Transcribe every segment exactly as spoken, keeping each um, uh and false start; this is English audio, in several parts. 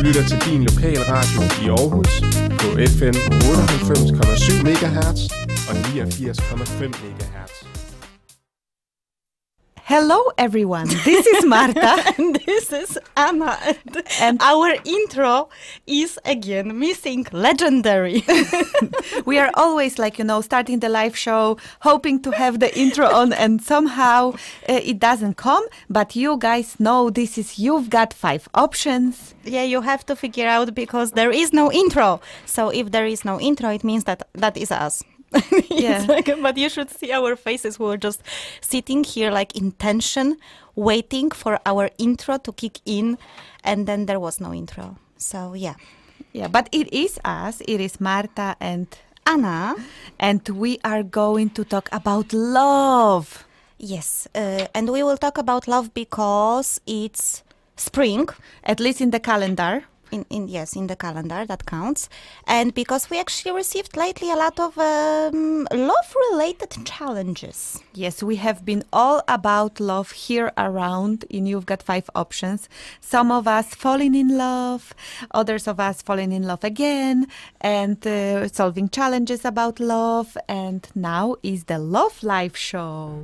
Du lytter til din lokale radio i Aarhus på F M otteoghalvfems komma syv MHz og niogfirs komma fem MHz. Hello, everyone. This is Marta and this is Anna. And, and our intro is again missing, legendary. We are always, like, you know, starting the live show, hoping to have the intro on, and somehow uh, it doesn't come. But you guys know this is You've Got five Options. Yeah, you have to figure out because there is no intro. So if there is no intro, it means that that is us. Yeah. Like, but you should see our faces. We were just sitting here like in tension, waiting for our intro to kick in, and then there was no intro. So yeah. Yeah, but it is us. It is Marta and Anna. And we are going to talk about love. Yes, uh, and we will talk about love because it's spring. At least in the calendar. In, in yes, in the calendar, that counts. And because we actually received lately a lot of um, love-related challenges. Yes, we have been all about love here around in You've Got five Options. Some of us falling in love, others of us falling in love again, and uh, solving challenges about love. And now is the Love Live show.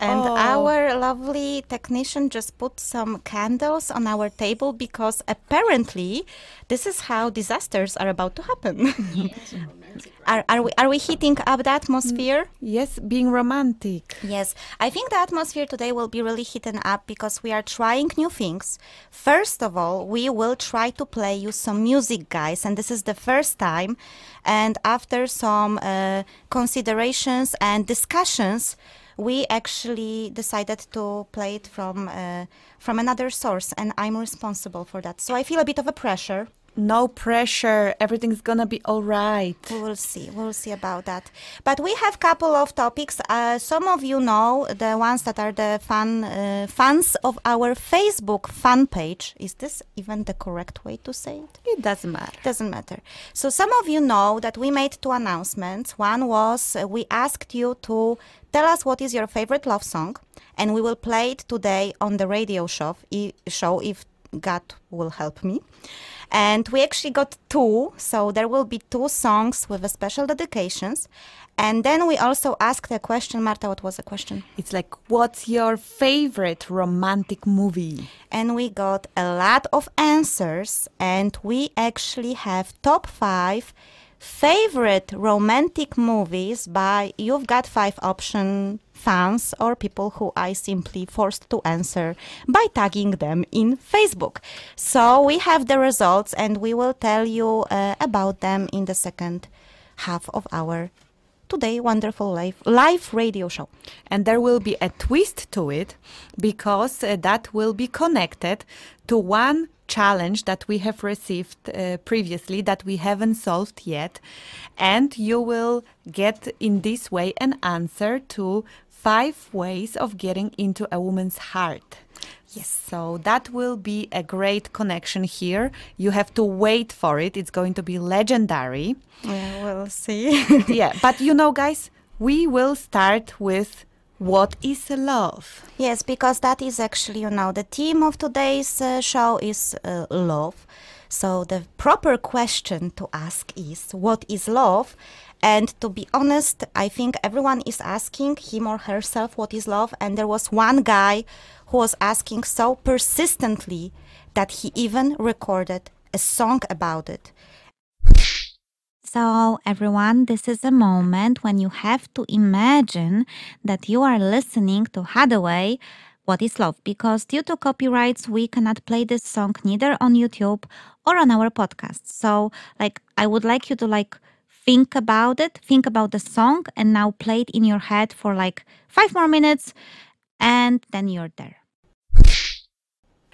And oh. Our lovely technician just put some candles on our table because apparently this is how disasters are about to happen. Are, are we are we heating up the atmosphere? Yes, being romantic. Yes, I think the atmosphere today will be really heating up because we are trying new things. First of all, we will try to play you some music, guys, and this is the first time. And after some uh, considerations and discussions, we actually decided to play it from uh, from another source, and I'm responsible for that. So I feel a bit of a pressure. No pressure. Everything's gonna be all right. We will see. We'll see about that. But we have a couple of topics. Uh, some of you know the ones that are the fan uh, fans of our Facebook fan page. Is this even the correct way to say it? It doesn't matter. Doesn't matter. So some of you know that we made two announcements. One was uh, we asked you to tell us what is your favorite love song, and we will play it today on the radio show, e show if God will help me. And we actually got two, so there will be two songs with a special dedications. And then we also asked a question. Marta, what was the question? It's like, what's your favorite romantic movie? And we got a lot of answers, and we actually have top five favorite romantic movies by You've Got five Option fans or people who I simply forced to answer by tagging them in Facebook. So we have the results and we will tell you uh, about them in the second half of our today wonderful live, live radio show. And there will be a twist to it because uh, that will be connected to one challenge that we have received uh, previously that we haven't solved yet, and you will get in this way an answer to five ways of getting into a woman's heart. Yes, so that will be a great connection here. You have to wait for it. It's going to be legendary. Yeah, we'll see. Yeah, but you know, guys, we will start with what is love? Yes, because that is actually, you know, the theme of today's uh, show is uh, love. So the proper question to ask is, what is love? And to be honest, I think everyone is asking him or herself, what is love? And there was one guy who was asking so persistently that he even recorded a song about it. So, everyone, this is a moment when you have to imagine that you are listening to Haddaway, What is Love? Because due to copyrights, we cannot play this song neither on YouTube or on our podcast. So, like, I would like you to, like, think about it, think about the song, and now play it in your head for, like, five more minutes, and then you're there.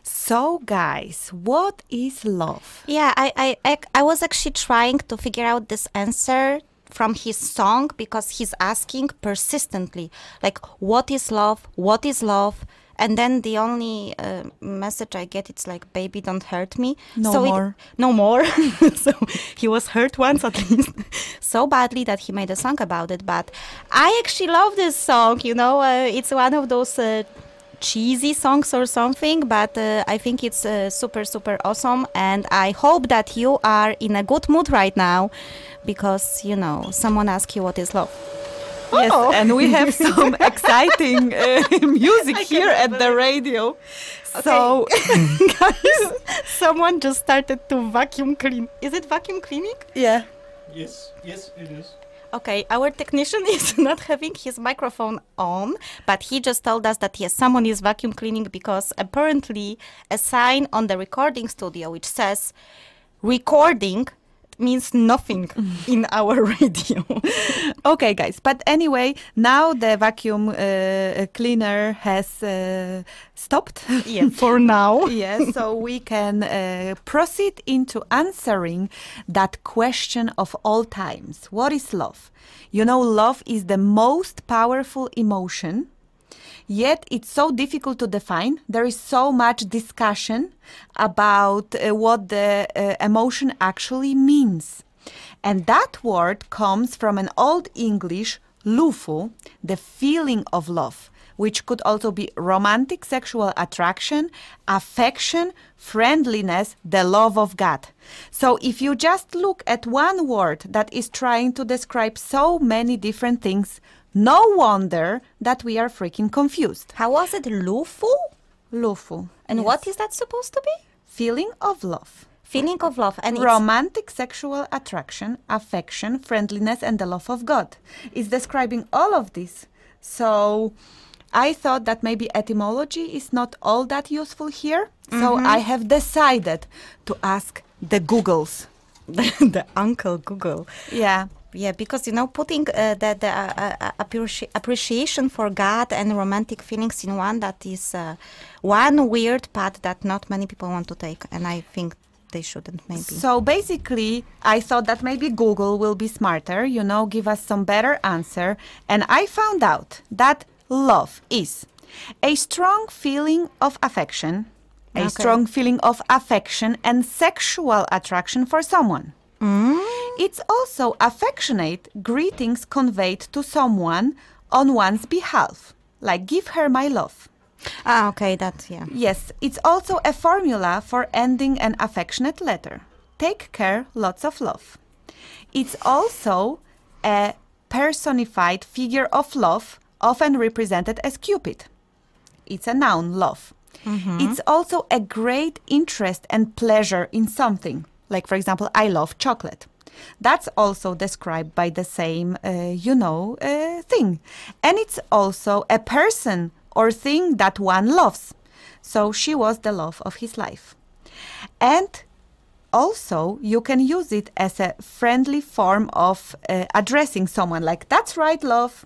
So, guys, what is love? Yeah, I, I, I was actually trying to figure out this answer from his song because he's asking persistently, like, what is love? What is love? And then the only uh, message I get, it's like, baby, don't hurt me. No so more. It, no more. So he was hurt once at least so badly that he made a song about it. But I actually love this song, you know, uh, it's one of those... Uh, cheesy songs or something, but uh, I think it's uh, super, super awesome. And I hope that you are in a good mood right now because, you know, someone asked you what is love. Yes, oh. And we have some exciting uh, music here at the radio. Okay. So, guys, someone just started to vacuum clean. Is it vacuum cleaning? Yeah. Yes, yes, it is. Okay, our technician is not having his microphone on, but he just told us that yes, someone is vacuum cleaning because apparently a sign on the recording studio which says recording means nothing in our radio. Okay, guys, but anyway, now the vacuum uh, cleaner has uh, stopped. Yes. For now. Yes, so we can uh, proceed into answering that question of all times. What is love? You know, love is the most powerful emotion. Yet it's so difficult to define. There is so much discussion about uh, what the uh, emotion actually means. And that word comes from an Old English, lufu, the feeling of love, which could also be romantic sexual attraction, affection, friendliness, the love of God. So if you just look at one word that is trying to describe so many different things, no wonder that we are freaking confused. How was it? Lufu? Lufu. And yes. What is that supposed to be? Feeling of love. Feeling of love. And romantic sexual attraction, affection, friendliness, and the love of God. It's describing all of this. So I thought that maybe etymology is not all that useful here. Mm-hmm. So I have decided to ask the Googles. The Uncle Google. Yeah. Yeah, because, you know, putting uh, the, the uh, uh, appreci appreciation for God and romantic feelings in one, that is uh, one weird path that not many people want to take. And I think they shouldn't, maybe. So basically, I thought that maybe Google will be smarter, you know, give us some better answer. And I found out that love is a strong feeling of affection, a okay. strong feeling of affection and sexual attraction for someone. Mm. It's also affectionate greetings conveyed to someone on one's behalf, like give her my love. Ah, okay, that's, yeah. Yes, it's also a formula for ending an affectionate letter. Take care, lots of love. It's also a personified figure of love, often represented as Cupid. It's a noun, love. Mm-hmm. It's also a great interest and pleasure in something. Like, for example, I love chocolate. That's also described by the same, uh, you know, uh, thing. And it's also a person or thing that one loves. So she was the love of his life. And also, you can use it as a friendly form of uh, addressing someone. Like, that's right, love.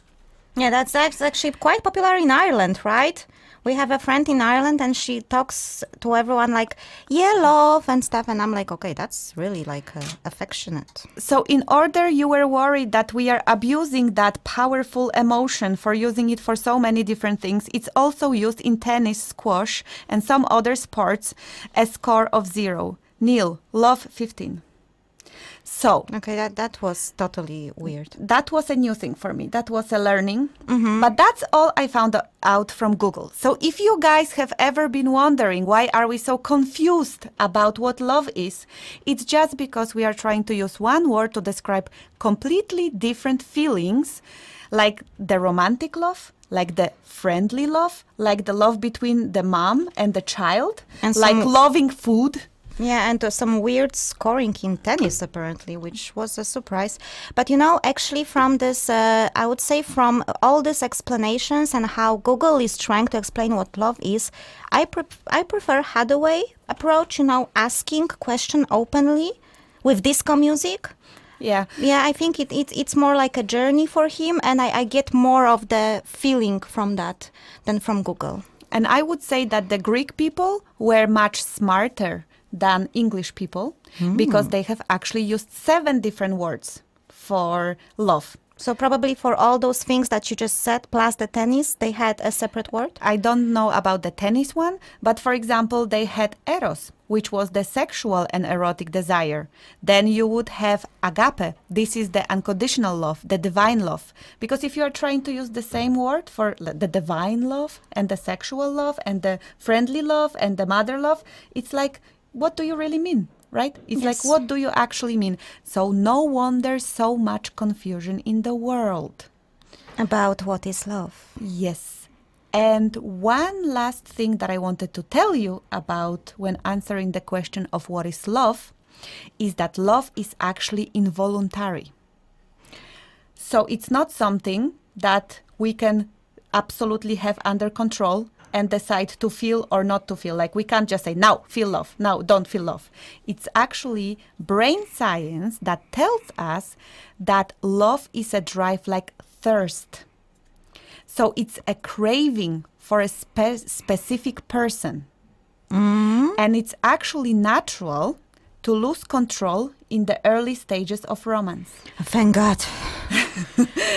Yeah, that's, that's actually quite popular in Ireland, right? We have a friend in Ireland and she talks to everyone like, yeah, love and stuff. And I'm like, okay, that's really like uh, affectionate. So in order, you were worried that we are abusing that powerful emotion for using it for so many different things. It's also used in tennis, squash and some other sports, a score of zero. Nil, love fifteen. So okay, that, that was totally weird. That was a new thing for me. That was a learning. Mm-hmm. But that's all I found out from Google. So if you guys have ever been wondering why are we so confused about what love is, it's just because we are trying to use one word to describe completely different feelings, like the romantic love, like the friendly love, like the love between the mom and the child, and like loving food. Yeah, and uh, some weird scoring in tennis, apparently, which was a surprise. But, you know, actually from this, uh, I would say from all these explanations and how Google is trying to explain what love is, I, pre I prefer Haddaway approach, you know, asking question openly with disco music. Yeah. Yeah, I think it, it, it's more like a journey for him, and I, I get more of the feeling from that than from Google. And I would say that the Greek people were much smarter than English people, mm. because they have actually used seven different words for love. So probably for all those things that you just said, plus the tennis, they had a separate word? I don't know about the tennis one, but for example, they had Eros, which was the sexual and erotic desire. Then you would have agape. This is the unconditional love, the divine love. Because if you are trying to use the same word for the divine love and the sexual love and the friendly love and the mother love, it's like, what do you really mean? Right? It's yes. like, what do you actually mean? So no wonder so much confusion in the world. About what is love. Yes. And one last thing that I wanted to tell you about when answering the question of what is love is that love is actually involuntary. So it's not something that we can absolutely have under control and decide to feel or not to feel. Like we can't just say, now feel love, now don't feel love. It's actually brain science that tells us that love is a drive like thirst. So it's a craving for a spe specific person. Mm-hmm. And it's actually natural to lose control in the early stages of romance. Thank God.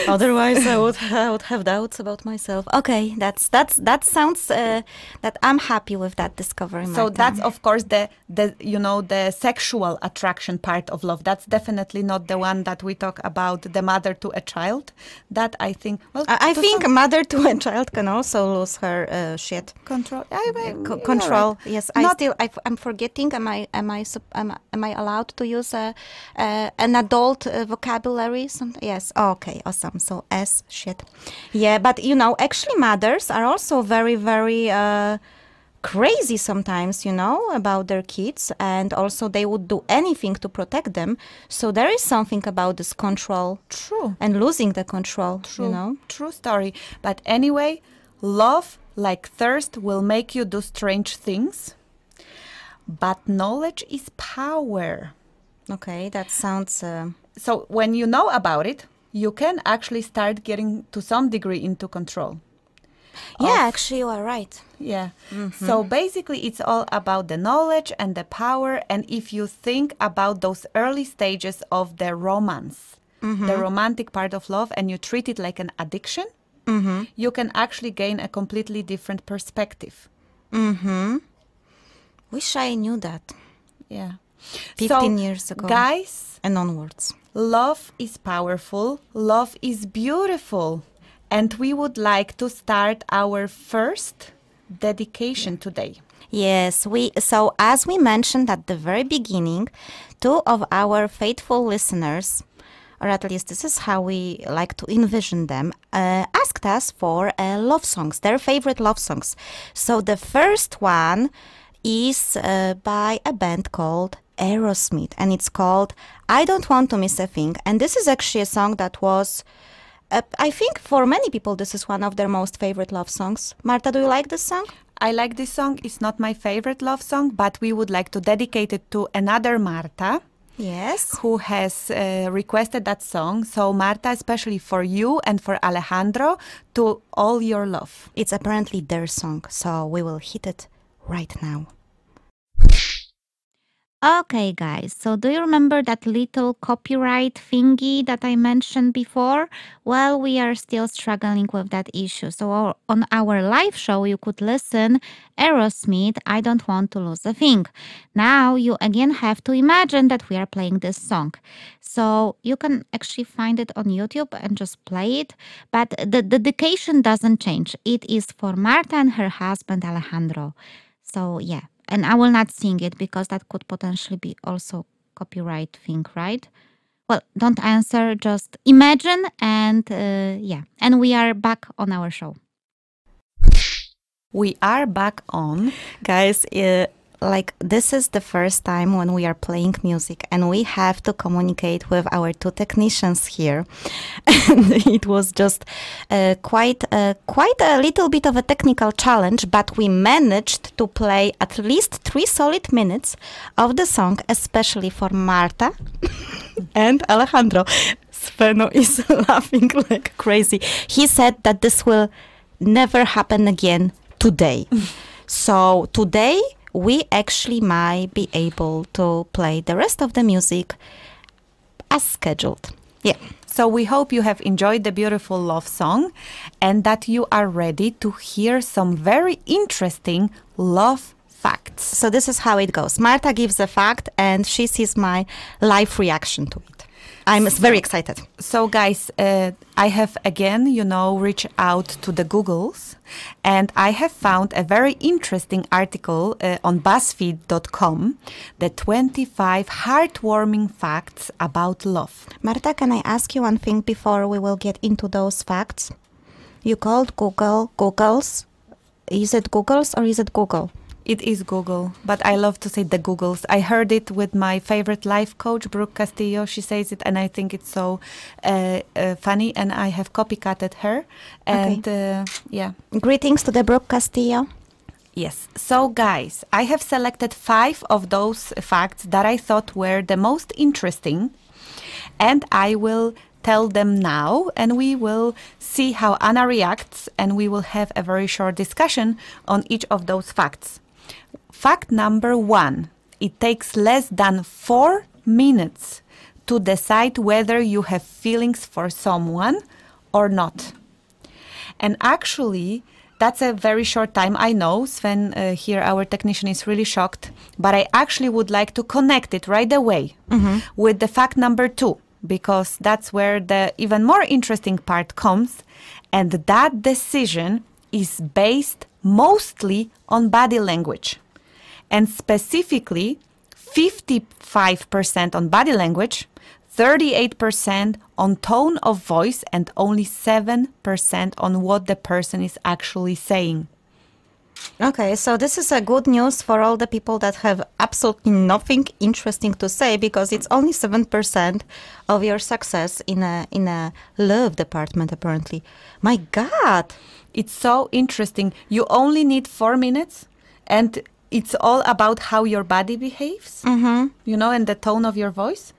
Otherwise, I would, I would have doubts about myself. Okay, that's that's that sounds uh, that I'm happy with that discovery. So that's of course the the you know the sexual attraction part of love. That's definitely not the one that we talk about. The mother to a child. That I think. Well, I, I think mother to a child can also lose her uh, shit control. I, I, Co control. Right. Yes. I not still. I, I'm forgetting. Am I am I am, am I allowed to use a, uh, an adult uh, vocabulary? Something. Yes. Oh, okay. Awesome. So s shit. Yeah, but you know, actually mothers are also very, very uh, crazy sometimes, you know, about their kids, and also they would do anything to protect them. So there is something about this control. True. And losing the control. True. You know? True story. But anyway, love, like thirst, will make you do strange things. But knowledge is power. Okay, that sounds... Uh, so when you know about it, you can actually start getting to some degree into control. Yeah, actually you are right. Yeah. Mm-hmm. So basically it's all about the knowledge and the power. And if you think about those early stages of the romance, mm-hmm. the romantic part of love, and you treat it like an addiction, mm-hmm. you can actually gain a completely different perspective. Mm-hmm. Wish I knew that. Yeah. fifteen so, years ago. Guys. And onwards. Love is powerful. Love is beautiful. And we would like to start our first dedication today. Yes, we. So as we mentioned at the very beginning, two of our faithful listeners, or at least this is how we like to envision them, uh, asked us for uh, love songs, their favorite love songs. So the first one is uh, by a band called Aerosmith, and it's called I Don't Want to Miss a Thing. And this is actually a song that was, uh, I think for many people, this is one of their most favorite love songs. Marta, do you like this song? I like this song. It's not my favorite love song, but we would like to dedicate it to another Marta. Yes. Who has uh, requested that song. So Marta, especially for you and for Alejandro, to all your love. It's apparently their song, so we will hit it right now. Okay, guys, so do you remember that little copyright thingy that I mentioned before? Well, we are still struggling with that issue. So on our live show, you could listen Aerosmith, I Don't Want to Lose a Thing. Now you again have to imagine that we are playing this song. So you can actually find it on YouTube and just play it. But the dedication doesn't change. It is for Marta and her husband, Alejandro. So, yeah. And I will not sing it because that could potentially be also copyright thing, right? Well, don't answer, just imagine and uh, yeah. And we are back on our show. We are back on. Guys, uh, like this is the first time when we are playing music and we have to communicate with our two technicians here. And it was just uh, quite uh, quite a little bit of a technical challenge, but we managed to play at least three solid minutes of the song, especially for Marta and Alejandro. Sveno is laughing like crazy. He said that this will never happen again today. So today we actually might be able to play the rest of the music as scheduled. Yeah. So we hope you have enjoyed the beautiful love song and that you are ready to hear some very interesting love facts. So this is how it goes. Marta gives a fact and she sees my live reaction to it. I'm very excited. So guys, uh, I have again, you know, reached out to the Googles, and I have found a very interesting article uh, on BuzzFeed dot com, the twenty-five heartwarming facts about love. Marta, can I ask you one thing before we will get into those facts? You called Google Googles. Is it Googles or is it Google? It is Google, but I love to say the Googles. I heard it with my favorite life coach, Brooke Castillo. She says it, and I think it's so uh, uh, funny, and I have copycatted her. And okay. uh, yeah. Greetings to the Brooke Castillo. Yes. So, guys, I have selected five of those facts that I thought were the most interesting, and I will tell them now, and we will see how Anna reacts, and we will have a very short discussion on each of those facts. Fact number one, it takes less than four minutes to decide whether you have feelings for someone or not. And actually, that's a very short time. I know, Sven, uh, here, our technician, is really shocked, but I actually would like to connect it right away mm-hmm. with the fact number two, because that's where the even more interesting part comes. And that decision is based mostly on body language, and specifically fifty-five percent on body language, thirty-eight percent on tone of voice, and only seven percent on what the person is actually saying. Okay, so this is a good news for all the people that have absolutely nothing interesting to say, because it's only seven percent of your success in a in a love department, apparently. My God! It's so interesting. You only need four minutes, and it's all about how your body behaves, mm-hmm. you know, and the tone of your voice.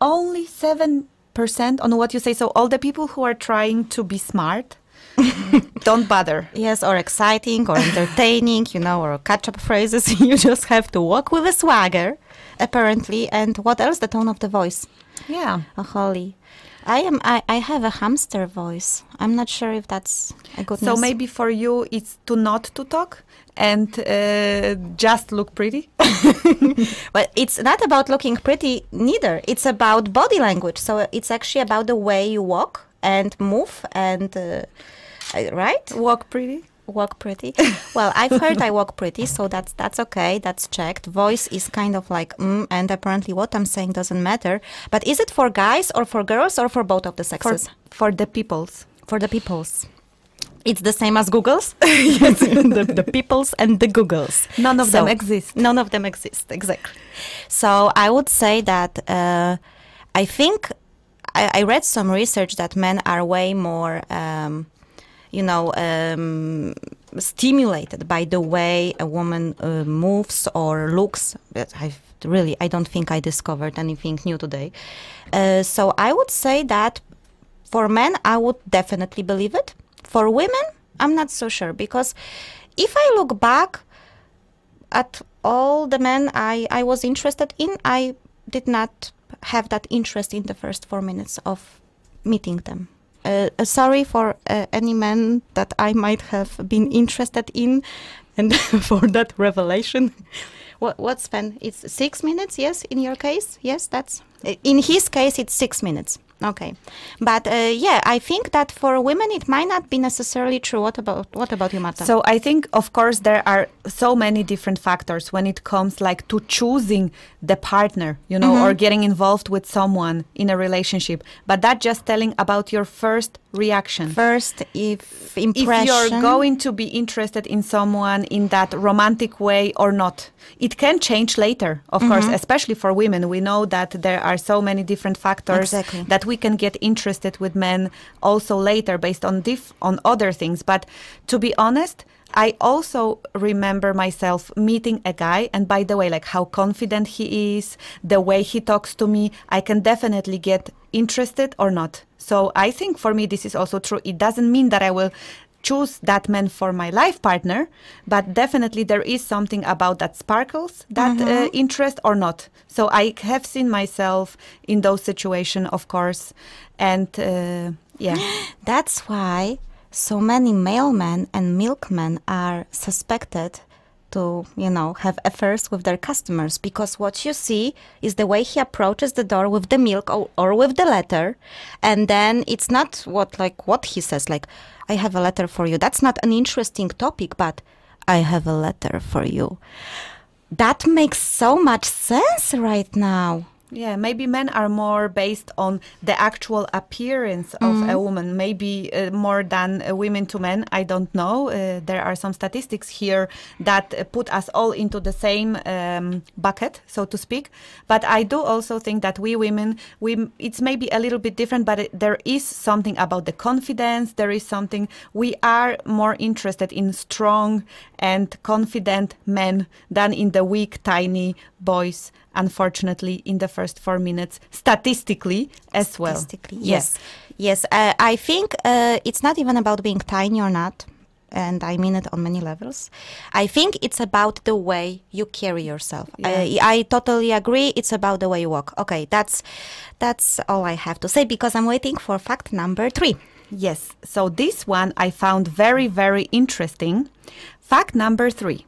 Only seven percent on what you say. So all the people who are trying to be smart, don't bother. Yes, or exciting or entertaining, you know, or catch-up phrases. You just have to walk with a swagger, apparently. And what else? The tone of the voice. Yeah. Oh, holy. I am. I, I have a hamster voice. I'm not sure if that's a good. So maybe for you it's to not to talk and uh, just look pretty. But it's not about looking pretty neither. It's about body language. So it's actually about the way you walk and move and uh, right? Walk pretty. Walk pretty. Well, I've heard I walk pretty, so that's that's okay. That's checked. Voice is kind of like, mm, and apparently what I'm saying doesn't matter. But is it for guys or for girls or for both of the sexes? For, for the peoples. For the peoples. It's the same as Googles. Yes, the, the peoples and the Googles. None of so, them exist. None of them exist, exactly. So I would say that uh, I think I, I read some research that men are way more... Um, you know, um, stimulated by the way a woman uh, moves or looks. I've really, I don't think I discovered anything new today. Uh, so I would say that for men, I would definitely believe it. For women, I'm not so sure, because if I look back at all the men I, I was interested in, I did not have that interest in the first four minutes of meeting them. Uh, uh, sorry for uh, any man that I might have been interested in, and for that revelation. What, what's Sven? It's six minutes, yes, in your case? Yes, that's... In his case, it's six minutes. Okay. But uh, yeah, I think that for women, it might not be necessarily true. What about what about you, Marta? So I think, of course, there are so many different factors when it comes like to choosing the partner, you know, mm-hmm. or getting involved with someone in a relationship. But that just telling about your first reaction. First if impression. If you're going to be interested in someone in that romantic way or not. It can change later, of mm-hmm. course, especially for women. We know that there are so many different factors exactly. that we can get interested with men also later based on diff on other things. But to be honest, I also remember myself meeting a guy, and by the way, like how confident he is, the way he talks to me, I can definitely get interested or not. So I think for me this is also true. It doesn't mean that I will choose that man for my life partner, but definitely there is something about that sparkles that mm-hmm. uh, interest or not. So I have seen myself in those situations, of course, and uh, yeah. That's why so many mailmen and milkmen are suspected to, you know, have affairs with their customers, because what you see is the way he approaches the door with the milk or, or with the letter, and then it's not what like what he says, like, I have a letter for you. That's not an interesting topic, but I have a letter for you. That makes so much sense right now. Yeah, maybe men are more based on the actual appearance of mm. a woman, maybe uh, more than uh, women to men. I don't know. Uh, there are some statistics here that uh, put us all into the same um, bucket, so to speak. But I do also think that we women, we it's maybe a little bit different, but it, there is something about the confidence. There is something we are more interested in strong and confident men than in the weak, tiny boys. Unfortunately, in the first four minutes, statistically as well. Statistically, yes. Yes, yes. Uh, I think uh, it's not even about being tiny or not, and I mean it on many levels. I think it's about the way you carry yourself. Yeah. I, I totally agree. It's about the way you walk. Okay, that's, that's all I have to say, because I'm waiting for fact number three. Yes, so this one I found very, very interesting. Fact number three.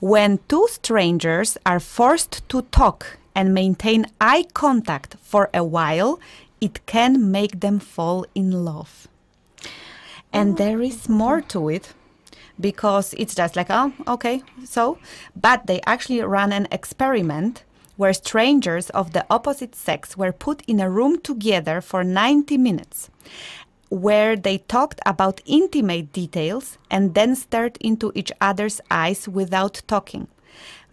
When two strangers are forced to talk and maintain eye contact for a while, it can make them fall in love. And there is more to it, because it's just like, oh, okay, so. But they actually ran an experiment where strangers of the opposite sex were put in a room together for ninety minutes, where they talked about intimate details and then stared into each other's eyes without talking.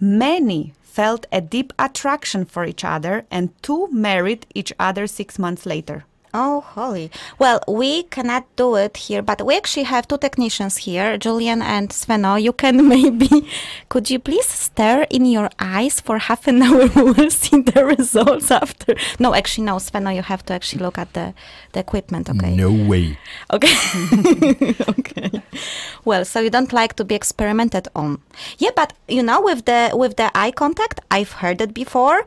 Many felt a deep attraction for each other, and two married each other six months later. Oh, holy. Well, we cannot do it here, but we actually have two technicians here, Julian and Sveno. You can maybe, could you please stare in your eyes for half an hour? We will see the results after. No, actually, no, Sveno, you have to actually look at the, the equipment, okay? No way. Okay. Okay. Well, so you don't like to be experimented on. Yeah, but, you know, with the, with the eye contact, I've heard it before.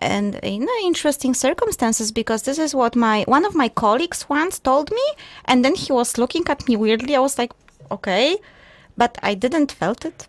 And in interesting circumstances, because this is what my one of my colleagues once told me, and then he was looking at me weirdly. I was like, okay, but I didn't felt it.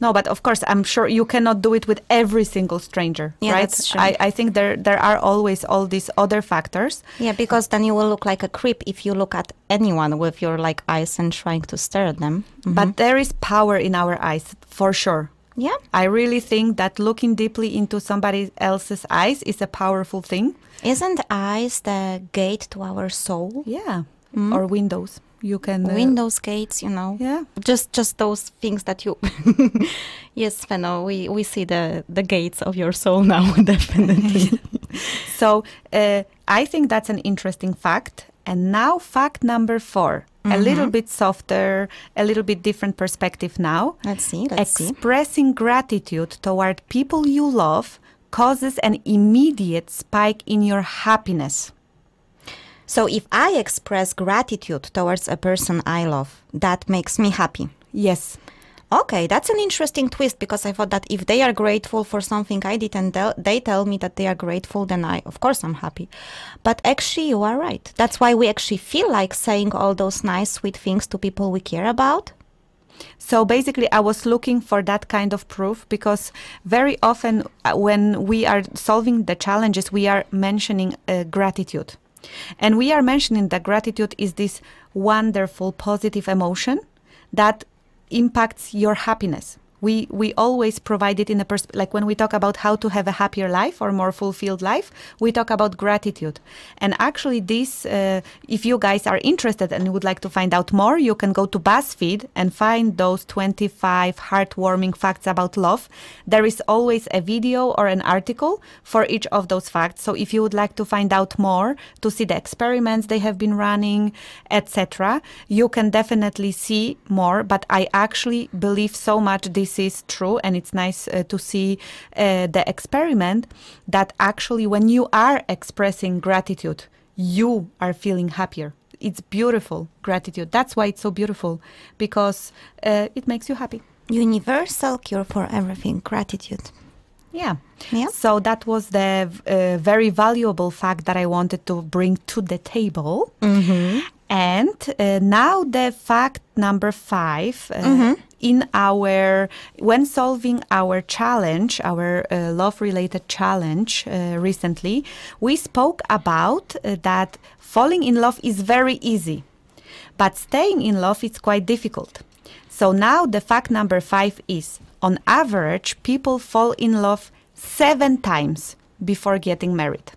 No, but of course, I'm sure you cannot do it with every single stranger, yeah, right? That's true. I, I think there there are always all these other factors. Yeah, because then you will look like a creep if you look at anyone with your like eyes and trying to stare at them. Mm-hmm. But there is power in our eyes, for sure. Yeah, I really think that looking deeply into somebody else's eyes is a powerful thing. Isn't eyes the gate to our soul? Yeah, mm. or windows. You can uh, windows, gates, you know. Yeah, just just those things that you. Yes, Fenno, we we see the the gates of your soul now, definitely. So uh, I think that's an interesting fact. And now fact number four. Mm-hmm. A little bit softer, a little bit different perspective now. Let's see. Let's Expressing see. gratitude toward people you love causes an immediate spike in your happiness. So if I express gratitude towards a person I love, that makes me happy. Yes. Okay, that's an interesting twist, because I thought that if they are grateful for something I did and they tell me that they are grateful, then I, of course, I'm happy. But actually, you are right. That's why we actually feel like saying all those nice, sweet things to people we care about. So basically, I was looking for that kind of proof, because very often when we are solving the challenges, we are mentioning uh, gratitude. And we are mentioning that gratitude is this wonderful, positive emotion that impacts your happiness. We we always provide it in a pers like when we talk about how to have a happier life or more fulfilled life, we talk about gratitude. And actually, this uh, if you guys are interested and would like to find out more, you can go to BuzzFeed and find those twenty-five heartwarming facts about love. There is always a video or an article for each of those facts. So if you would like to find out more, to see the experiments they have been running, et cetera, you can definitely see more. But I actually believe so much this is true, and it's nice uh, to see uh, the experiment that actually when you are expressing gratitude, you are feeling happier. It's beautiful, gratitude. That's why it's so beautiful, because uh, it makes you happy. Universal cure for everything, gratitude. Yeah. Yeah. So that was the uh, very valuable fact that I wanted to bring to the table. Mm-hmm. And uh, now the fact number five. Uh, mm-hmm. In our, when solving our challenge, our uh, love-related challenge uh, recently, we spoke about uh, that falling in love is very easy, but staying in love is quite difficult. So now the fact number five is, on average, people fall in love seven times before getting married.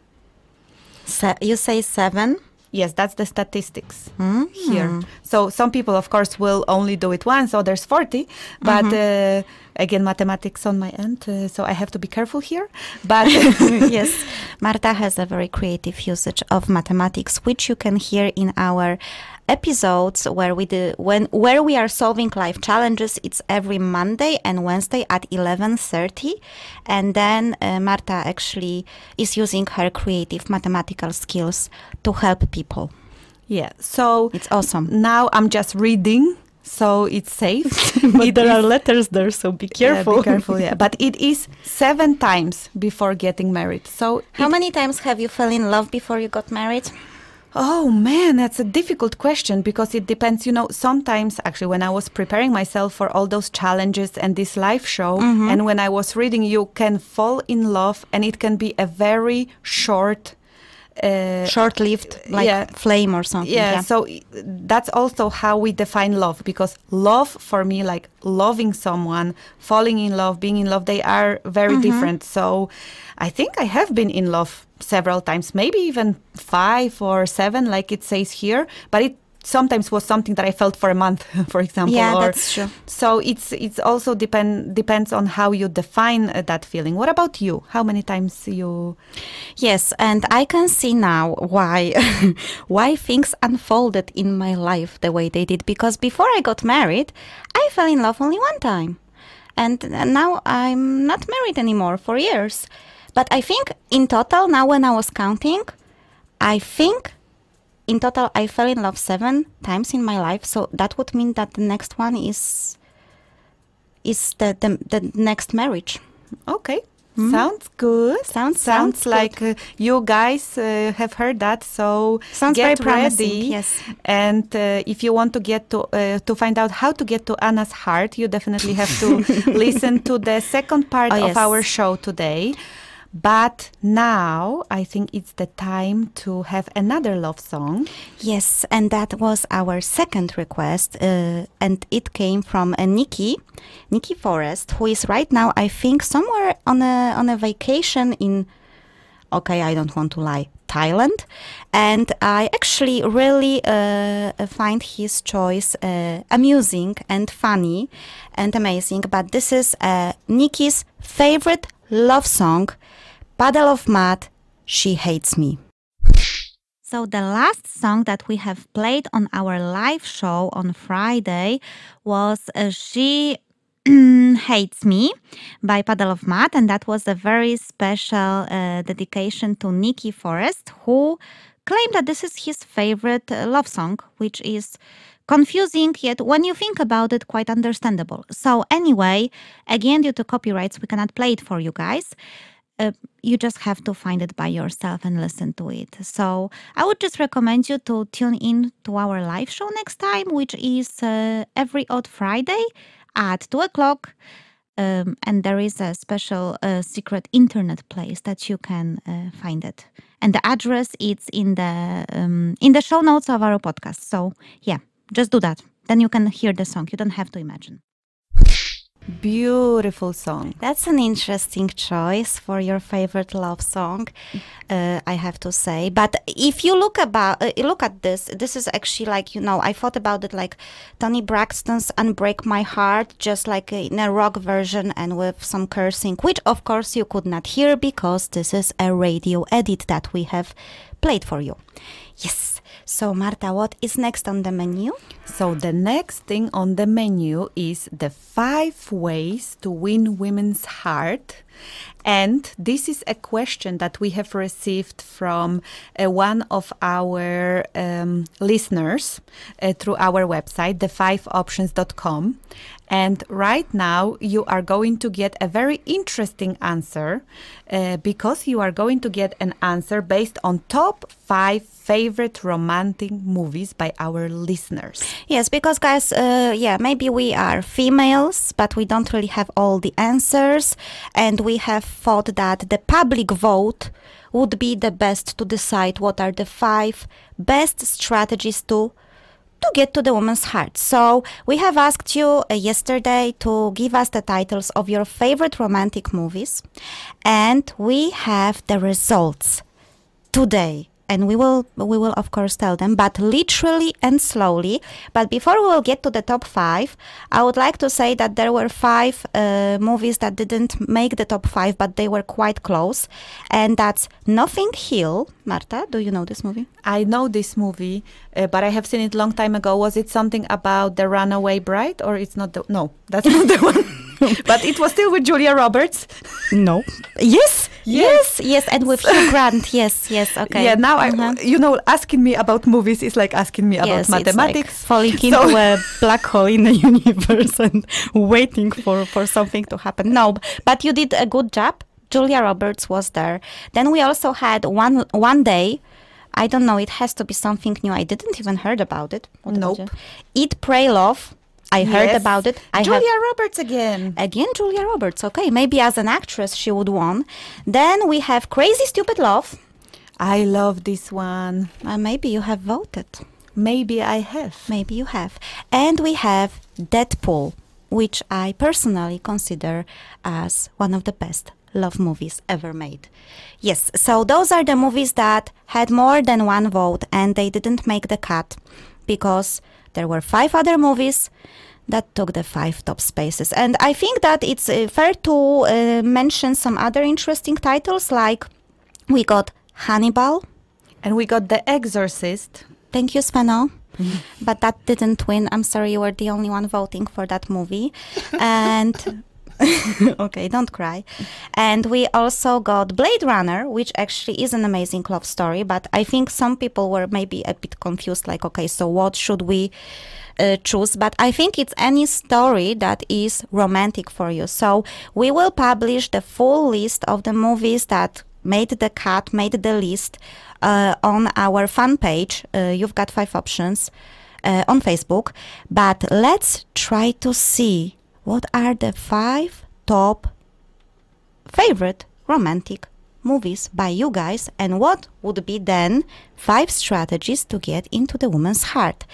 So you say seven? Yes, that's the statistics mm-hmm. here. So some people, of course, will only do it once, others forty. But mm-hmm. uh, again, mathematics on my end, uh, so I have to be careful here. But yes, Marta has a very creative usage of mathematics, which you can hear in our episodes where we do, when where we are solving life challenges. It's every Monday and Wednesday at eleven thirty, and then uh, Marta actually is using her creative mathematical skills to help people. Yeah, so it's awesome. Now I'm just reading, so it's safe. But it there is, are letters there, so be careful. Yeah, be careful. Yeah, but it is seven times before getting married. So how many times have you fallen in love before you got married? Oh, man, that's a difficult question because it depends. You know, sometimes actually when I was preparing myself for all those challenges and this live show, mm-hmm. and when I was reading, you can fall in love and it can be a very short Uh, short-lived, like yeah. flame or something. Yeah, yeah, so that's also how we define love, because love for me, like loving someone, falling in love, being in love, they are very mm-hmm. different. So I think I have been in love several times, maybe even five or seven, like it says here, but it sometimes was something that I felt for a month, for example. Yeah, or, that's true. So it's it's also depend depends on how you define uh, that feeling. What about you? How many times you? Yes, and I can see now why why things unfolded in my life the way they did. Because before I got married, I fell in love only one time, and now I'm not married anymore for years. But I think in total, now when I was counting, I think. In total, I fell in love seven times in my life, so that would mean that the next one is is the the, the next marriage. Okay, mm-hmm. sounds good. Sounds sounds, sounds like uh, you guys uh, have heard that. So sounds get very ready. Promising, yes. And uh, if you want to get to uh, to find out how to get to Anna's heart, you definitely have to listen to the second part oh, of yes. our show today. But now I think it's the time to have another love song. Yes, and that was our second request. Uh, and it came from uh, Nikki, Nikki Forrest, who is right now, I think, somewhere on a, on a vacation in, okay, I don't want to lie, Thailand. And I actually really uh, find his choice uh, amusing and funny and amazing. But this is uh, Nikki's favorite love song, Puddle of Mudd, She Hates Me. So the last song that we have played on our live show on Friday was uh, She Hates Me by Puddle of Mudd, and that was a very special uh, dedication to Nikki Forrest, who claimed that this is his favorite uh, love song, which is confusing, yet when you think about it, quite understandable. So anyway, again, due to copyrights, we cannot play it for you guys. Uh, you just have to find it by yourself and listen to it. So I would just recommend you to tune in to our live show next time, which is uh, every odd Friday at two o'clock. Um, and there is a special uh, secret internet place that you can uh, find it. And the address is in the, um, in the show notes of our podcast. So yeah. Just do that. Then you can hear the song. You don't have to imagine. Beautiful song. That's an interesting choice for your favorite love song, uh, I have to say. But if you look about, uh, look at this, this is actually like, you know, I thought about it like Toni Braxton's Unbreak My Heart, just like in a rock version and with some cursing, which of course you could not hear because this is a radio edit that we have played for you. Yes. So, Marta, what is next on the menu? So, the next thing on the menu is the five ways to win women's heart And this is a question that we have received from uh, one of our um, listeners uh, through our website, the five options dot com. And right now you are going to get a very interesting answer uh, because you are going to get an answer based on top five favorite romantic movies by our listeners. Yes, because guys, uh, yeah, maybe we are females, but we don't really have all the answers. And we have thought that the public vote would be the best to decide what are the five best strategies to to get to the woman's heart. So we have asked you uh, yesterday to give us the titles of your favorite romantic movies, and we have the results today, and we will we will of course tell them, but literally and slowly. But before we will get to the top five, I would like to say that there were five uh, movies that didn't make the top five, but they were quite close, and that's Nothing Hill. Marta, do you know this movie? I know this movie, uh, but I have seen it a long time ago. Was it something about the runaway bride, or it's not the... No, that's not the one. But it was still with Julia Roberts. No. Yes, yes, yes, yes, and with Hugh Grant. Yes, yes, okay. Yeah, now uh -huh. I, you know, asking me about movies is like asking me yes, about mathematics. Like falling so into a black hole in the universe and waiting for, for something to happen. No, but you did a good job. Julia Roberts was there. Then we also had one one day. I don't know. It has to be something new. I didn't even heard about it. What nope. About Eat, Pray, Love. I yes. heard about it. I Julia Roberts again. Again, Julia Roberts. Okay, maybe as an actress she would won. Then we have Crazy Stupid Love. I love this one. Uh, maybe you have voted. Maybe I have. Maybe you have. And we have Deadpool, which I personally consider as one of the best love movies ever made. Yes, so those are the movies that had more than one vote, and they didn't make the cut because there were five other movies that took the five top spaces. And I think that it's uh, fair to uh, mention some other interesting titles, like we got Hannibal. And we got The Exorcist. Thank you, Sveno. But that didn't win. I'm sorry, you were the only one voting for that movie. And... okay, don't cry. And we also got Blade Runner, which actually is an amazing love story, but I think some people were maybe a bit confused, like, okay, so what should we uh, choose? But I think it's any story that is romantic for you. So we will publish the full list of the movies that made the cut, made the list uh, on our fan page. Uh, You've Got Five Options uh, on Facebook. But let's try to see what are the five top favorite romantic movies by you guys, and what would be then five strategies to get into the woman's heart.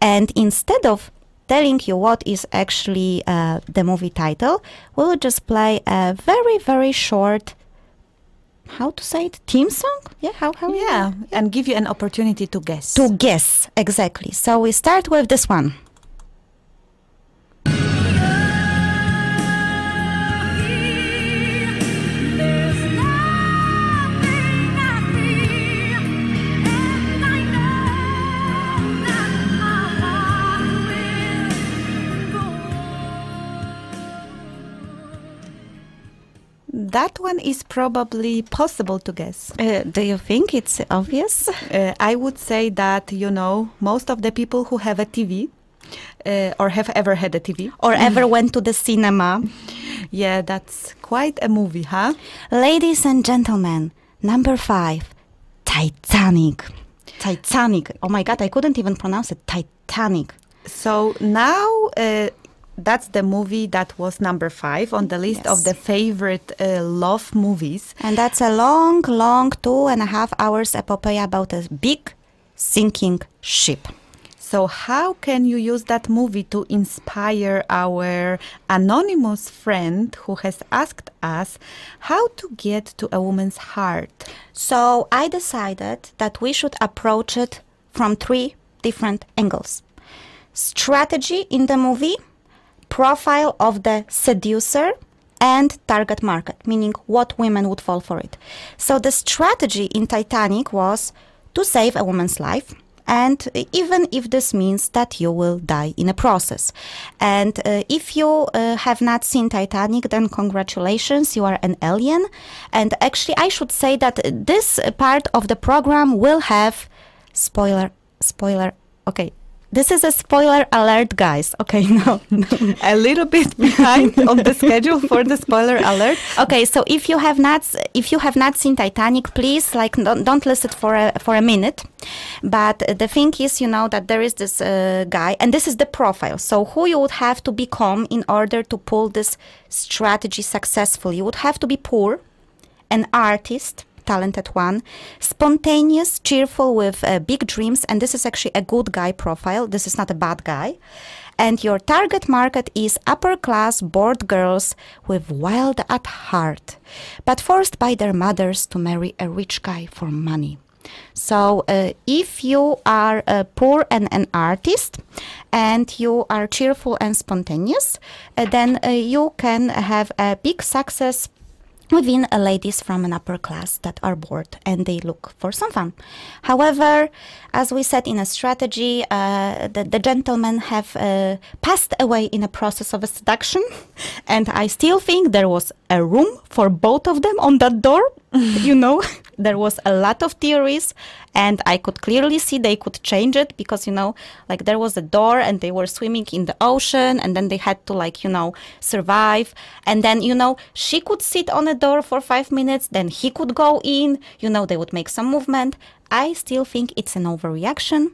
And instead of telling you what is actually uh, the movie title, we'll just play a very, very short, how to say it, theme song? Yeah, how, how yeah, yeah, and give you an opportunity to guess. To guess, exactly. So we start with this one. That one is probably possible to guess. Uh, do you think it's obvious? Uh, I would say that, you know, most of the people who have a T V uh, or have ever had a T V or ever went to the cinema. Yeah, that's quite a movie, huh? Ladies and gentlemen, number five, Titanic. Titanic. Oh my God, I couldn't even pronounce it. Titanic. So now... Uh, that's the movie that was number five on the list yes. of the favorite uh, love movies. And that's a long, long two and a half hours epopeya about a big sinking ship. So how can you use that movie to inspire our anonymous friend who has asked us how to get to a woman's heart? So I decided that we should approach it from three different angles. Strategy in the movie, profile of the seducer, and target market, meaning what women would fall for it. So the strategy in Titanic was to save a woman's life and even if this means that you will die in a process. And uh, if you uh, have not seen Titanic, then congratulations, you are an alien. And actually I should say that this part of the program will have spoiler spoiler okay this is a spoiler alert, guys. Okay, no, no. A little bit behind on the schedule for the spoiler alert. Okay, so if you have not, if you have not seen Titanic, please like don't, don't listen for a, for a minute. But the thing is, you know, that there is this uh, guy, and this is the profile. So who you would have to become in order to pull this strategy successfully? You would have to be poor, an artist, talented one, spontaneous, cheerful, with uh, big dreams. And this is actually a good guy profile. This is not a bad guy. And your target market is upper class, bored girls with wild at heart, but forced by their mothers to marry a rich guy for money. So uh, if you are uh, poor and an artist, and you are cheerful and spontaneous, uh, then uh, you can have a big success within uh, ladies from an upper class that are bored and they look for some fun. However, as we said in a strategy, uh, the, the gentlemen have uh, passed away in a process of a seduction, and I still think there was a room for both of them on that door. You know, there was a lot of theories, and I could clearly see they could change it because, you know, like there was a door and they were swimming in the ocean, and then they had to, like, you know, survive. And then, you know, she could sit on a door for five minutes, then he could go in, you know, they would make some movement. I still think it's an overreaction.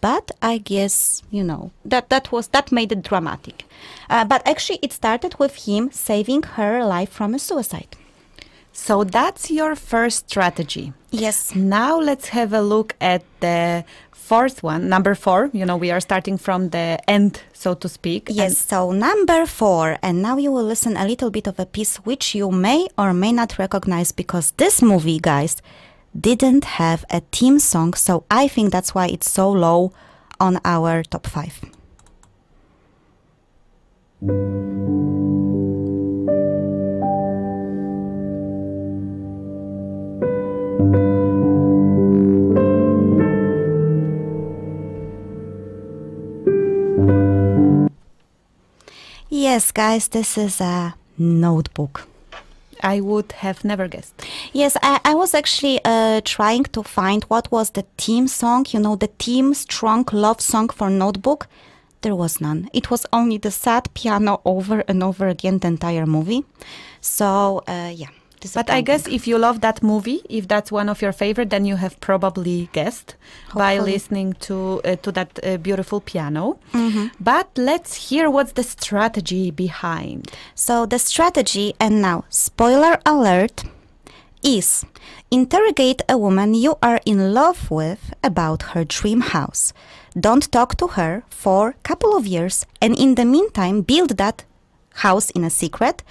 But I guess, you know, that, that, was, that made it dramatic. Uh, but actually it started with him saving her life from a suicide. So that's your first strategy. Yes. Now let's have a look at the fourth one, number four. You know, we are starting from the end, so to speak. Yes, and so number four. And now you will listen a little bit of a piece which you may or may not recognize, because this movie, guys, didn't have a theme song. So I think that's why it's so low on our top five. Yes, guys, this is a Notebook. I would have never guessed. Yes, I, I was actually uh, trying to find what was the theme song, you know, the theme strong love song for Notebook. There was none. It was only the sad piano over and over again the entire movie. So, uh, yeah. But I guess if you love that movie, if that's one of your favorite, then you have probably guessed Hopefully. by listening to uh, to that uh, beautiful piano. Mm-hmm. But let's hear what's the strategy behind. So the strategy, and now spoiler alert, is interrogate a woman you are in love with about her dream house. Don't talk to her for a couple of years, and in the meantime build that house in a secret.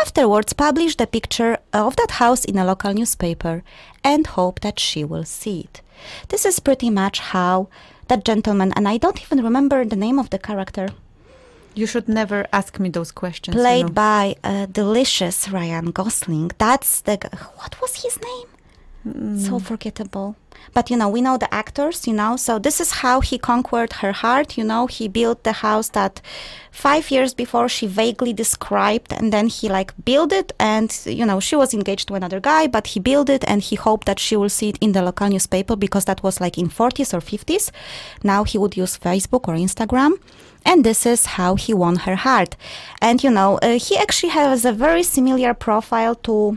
Afterwards, publish the picture of that house in a local newspaper and hope that she will see it. This is pretty much how that gentleman, and I don't even remember the name of the character. You should never ask me those questions. Played you know. by a delicious Ryan Gosling. That's the, what was his name? Mm. So forgettable. But, you know, we know the actors, you know, so this is how he conquered her heart. You know, he built the house that five years before she vaguely described, and then he like built it, and, you know, she was engaged to another guy, but he built it and he hoped that she will see it in the local newspaper, because that was like in forties or fifties. Now he would use Facebook or Instagram. And this is how he won her heart. And, you know, uh, he actually has a very similar profile to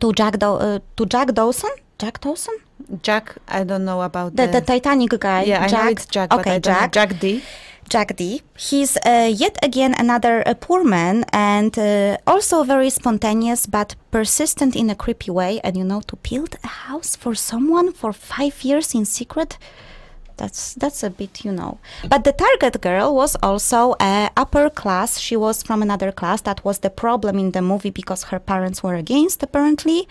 to Jack, Do uh, to Jack Dawson. Jack Dawson? Jack, I don't know about the, the, the Titanic guy. Yeah, Jack. I know it's Jack, okay, but I Jack. Don't know. Jack D. Jack D. He's uh, yet again another uh, poor man, and uh, also very spontaneous, but persistent in a creepy way. And, you know, to build a house for someone for five years in secret, that's that's a bit, you know. But the target girl was also uh, upper class. She was from another class. That was the problem in the movie, because her parents were against, apparently,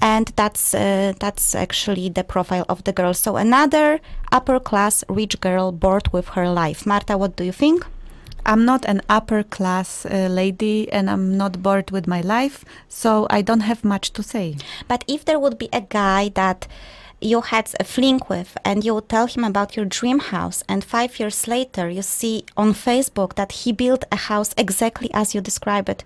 and that's uh, that's actually the profile of the girl. So another upper class rich girl bored with her life. Marta, what do you think? I'm not an upper class uh, lady, and I'm not bored with my life, so I don't have much to say. But if there would be a guy that you had a fling with, and you tell him about your dream house, and five years later you see on Facebook that he built a house exactly as you describe it,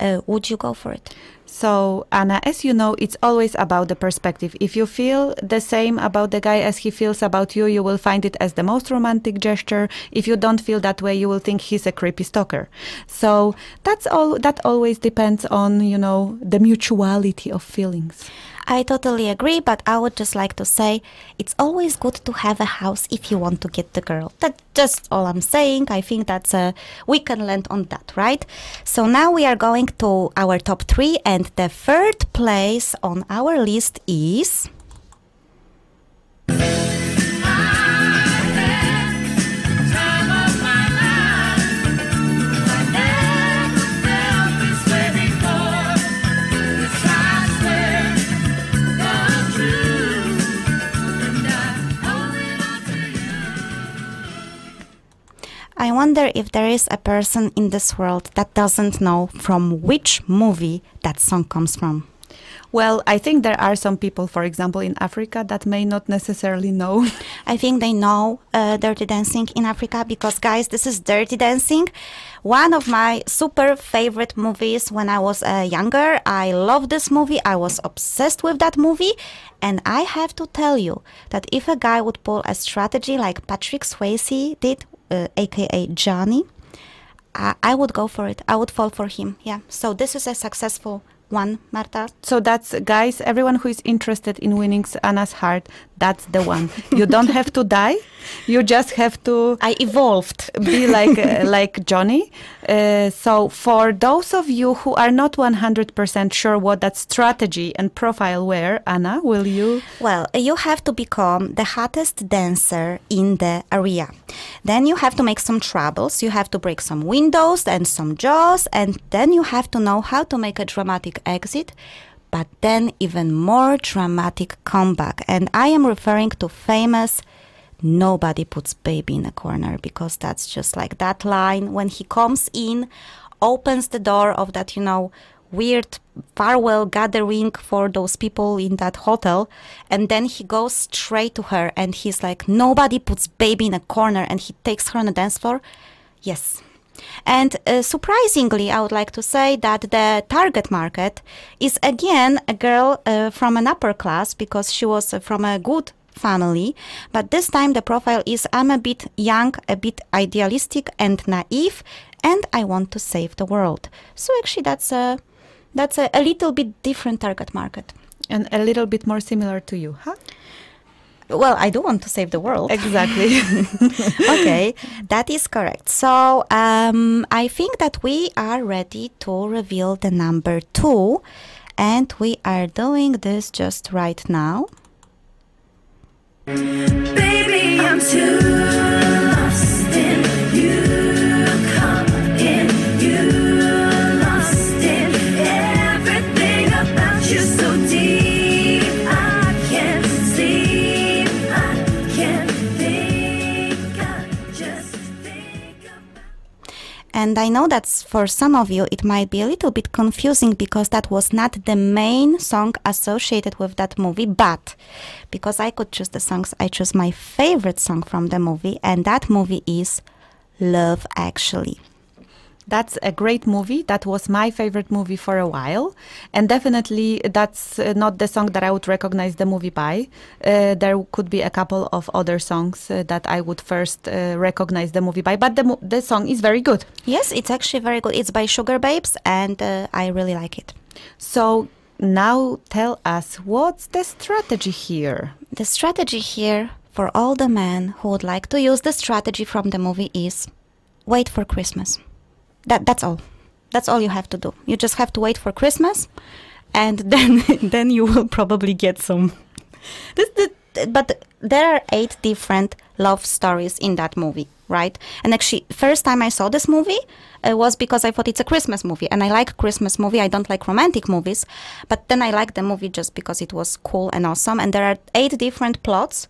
uh, would you go for it? So, Anna, as you know, it's always about the perspective. If you feel the same about the guy as he feels about you, you will find it as the most romantic gesture. If you don't feel that way, you will think he's a creepy stalker. So that's all. That always depends on, you know, the mutuality of feelings. I totally agree, but I would just like to say it's always good to have a house if you want to get the girl. That's just all I'm saying. I think that's a, we can land on that, right? So now we are going to our top three, and the third place on our list is... I wonder if there is a person in this world that doesn't know from which movie that song comes from. Well, I think there are some people, for example, in Africa that may not necessarily know. I think they know uh, Dirty Dancing in Africa because, guys, this is Dirty Dancing. One of my super favorite movies when I was uh, younger. I loved this movie. I was obsessed with that movie. And I have to tell you that if a guy would pull a strategy like Patrick Swayze did, Uh, aka Johnny, I, I would go for it. I would fall for him. Yeah. So this is a successful one, Marta. So that's, guys, everyone who is interested in winning Anna's heart, that's the one. You don't have to die. You just have to. I evolved. Be like uh, like Johnny. Uh, so for those of you who are not one hundred percent sure what that strategy and profile were, Anna, will you? Well, you have to become the hottest dancer in the area. Then you have to make some troubles. You have to break some windows and some jaws. And then you have to know how to make a dramatic exit. But then even more dramatic comeback. And I am referring to famous Nobody Puts Baby in a Corner, because that's just like that line when he comes in, opens the door of that, you know, weird farewell gathering for those people in that hotel. And then he goes straight to her and he's like, nobody puts baby in a corner. And he takes her on the dance floor. Yes. And uh, surprisingly, I would like to say that the target market is again a girl uh, from an upper class, because she was uh, from a good family. But this time the profile is, I'm a bit young, a bit idealistic and naive, and I want to save the world. So actually that's a, that's a, a little bit different target market. And a little bit more similar to you, huh? Well, I do want to save the world. Exactly. Okay, that is correct. So um, I think that we are ready to reveal the number two, and we are doing this just right now. Baby, I'm too lost in you. Come in, you lost in everything about you, so deep I can't see, I can't think, I just think about. And I know that for some of you it might be a little bit confusing, because that was not the main song associated with that movie, but because I could choose the songs, I chose my favorite song from the movie, and that movie is Love Actually. That's a great movie. That was my favorite movie for a while. And definitely that's uh, not the song that I would recognize the movie by. Uh, there could be a couple of other songs uh, that I would first uh, recognize the movie by. But the, the song is very good. Yes, it's actually very good. It's by Sugar Babes, and uh, I really like it. So now tell us, what's the strategy here? The strategy here for all the men who would like to use the strategy from the movie is wait for Christmas. That, that's all. That's all you have to do. You just have to wait for Christmas, and then then you will probably get some. This, this, but there are eight different love stories in that movie, right? And actually, first time I saw this movie uh, was because I thought it's a Christmas movie, and I like Christmas movie. I don't like romantic movies, but then I liked the movie just because it was cool and awesome. And there are eight different plots,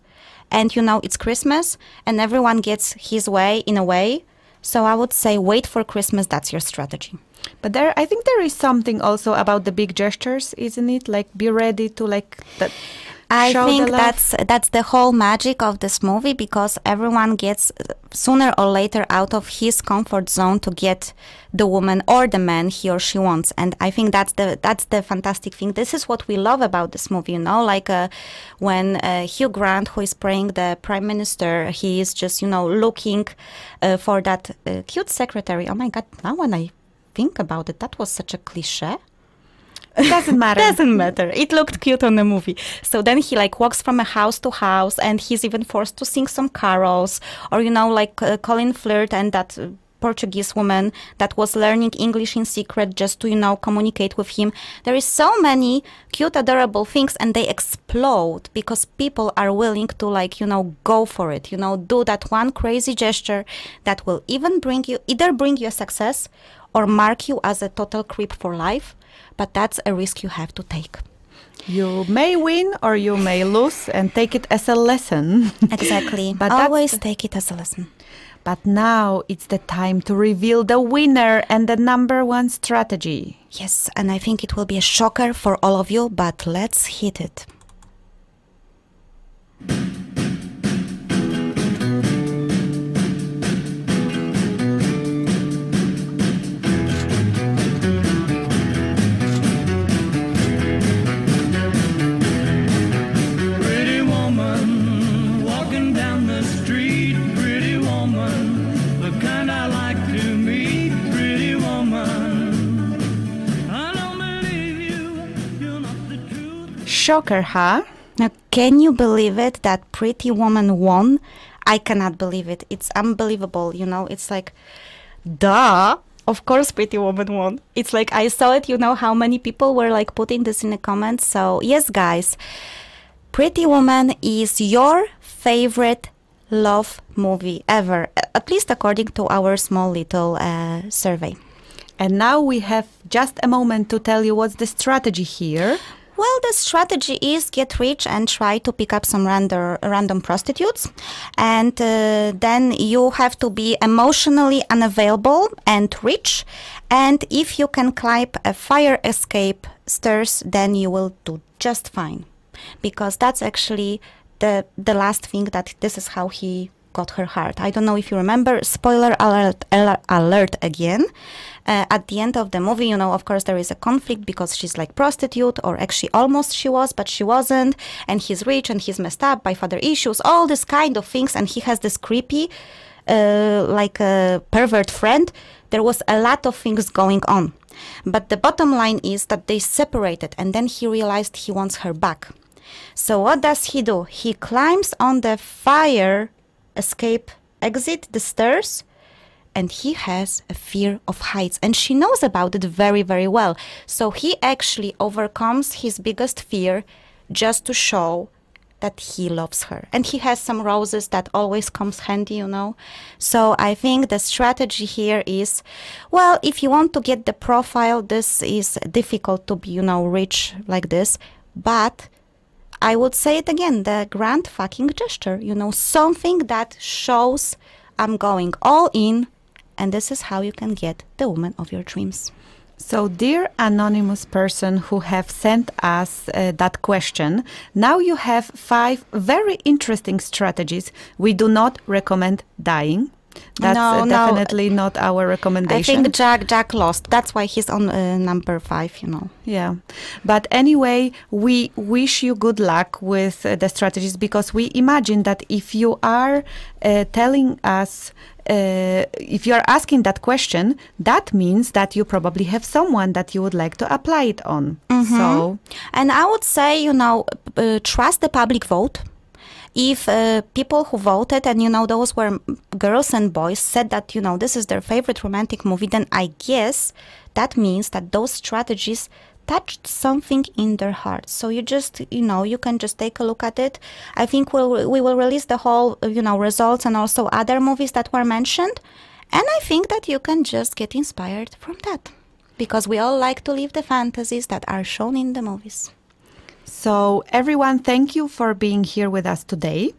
and you know it's Christmas, and everyone gets his way in a way. So I would say wait for Christmas, that's your strategy. But there, I think there is something also about the big gestures, isn't it? Like, be ready to like that. I think that's that's the whole magic of this movie, because everyone gets sooner or later out of his comfort zone to get the woman or the man he or she wants. And I think that's the that's the fantastic thing. This is what we love about this movie, you know, like uh, when uh, Hugh Grant, who is playing the prime minister, he is just, you know, looking uh, for that uh, cute secretary. Oh my God, now when I think about it, that was such a cliche. It doesn't matter. Doesn't matter. It looked cute on the movie. So then he like walks from a house to house, and he's even forced to sing some carols, or, you know, like uh, Colin Firth and that uh, Portuguese woman that was learning English in secret just to, you know, communicate with him. There is so many cute, adorable things, and they explode because people are willing to, like, you know, go for it, you know, do that one crazy gesture that will even bring you, either bring you a success or mark you as a total creep for life. But that's a risk you have to take. You may win or you may lose, and take it as a lesson. Exactly. But always take it as a lesson. But now it's the time to reveal the winner and the number one strategy. Yes, and I think it will be a shocker for all of you, but let's hit it. Shocker, huh? Now, can you believe it that Pretty Woman won? I cannot believe it. It's unbelievable, you know. It's like, duh. Of course Pretty Woman won. It's like, I saw it, you know, how many people were like putting this in the comments. So, yes, guys, Pretty Woman is your favorite love movie ever, at least according to our small little uh, survey. And now we have just a moment to tell you what's the strategy here. Well, the strategy is get rich and try to pick up some random, random prostitutes. And uh, then you have to be emotionally unavailable and rich. And if you can climb a fire escape stairs, then you will do just fine. Because that's actually the, the last thing that this is how he got her heart. I don't know if you remember, spoiler alert, alert again. Uh, at the end of the movie, you know, of course, there is a conflict because she's like prostitute, or actually almost she was, but she wasn't. And he's rich and he's messed up by father issues, all this kind of things. And he has this creepy, uh, like a pervert friend. There was a lot of things going on. But the bottom line is that they separated, and then he realized he wants her back. So what does he do? He climbs on the fire escape exit, the stairs, and he has a fear of heights, and she knows about it very, very well. So he actually overcomes his biggest fear just to show that he loves her. And he has some roses that always comes handy, you know. So I think the strategy here is, well, if you want to get the profile, this is difficult to be, you know, rich like this, but I would say it again, the grand fucking gesture, you know, something that shows I'm going all in, and this is how you can get the woman of your dreams. So, dear anonymous person who have sent us uh, that question, now you have five very interesting strategies. We do not recommend dying. That's no, uh, definitely no. not our recommendation. I think Jack Jack lost. That's why he's on uh, number five, you know. Yeah. But anyway, we wish you good luck with uh, the strategies, because we imagine that if you are uh, telling us, uh, if you are asking that question, that means that you probably have someone that you would like to apply it on. Mm-hmm. So, and I would say, you know, uh, trust the public vote. If uh, people who voted, and, you know, those were girls and boys, said that, you know, this is their favorite romantic movie, then I guess that means that those strategies touched something in their hearts. So you just, you know, you can just take a look at it. I think we'll, we will release the whole, you know, results and also other movies that were mentioned. And I think that you can just get inspired from that, because we all like to live the fantasies that are shown in the movies. So, everyone, thank you for being here with us today.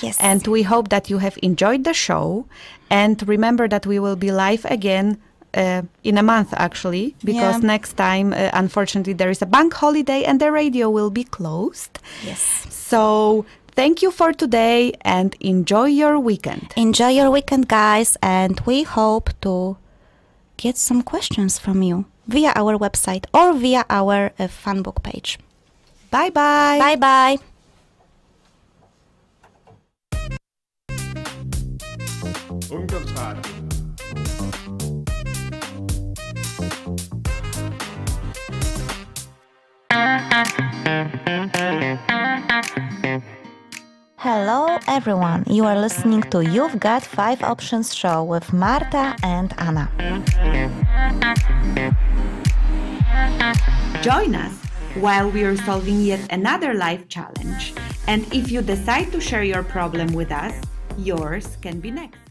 Yes. And we hope that you have enjoyed the show. And remember that we will be live again uh, in a month, actually, because yeah. next time, uh, unfortunately, there is a bank holiday and the radio will be closed. Yes. So thank you for today and enjoy your weekend. Enjoy your weekend, guys. And we hope to get some questions from you via our website or via our uh, fanbook page. Bye-bye. Bye-bye. Ungdomsradio. Hello everyone, you are listening to You've Got five Options show with Marta and Anna. Join us while we are solving yet another life challenge, and if you decide to share your problem with us, yours can be next.